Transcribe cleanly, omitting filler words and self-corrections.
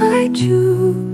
beside you.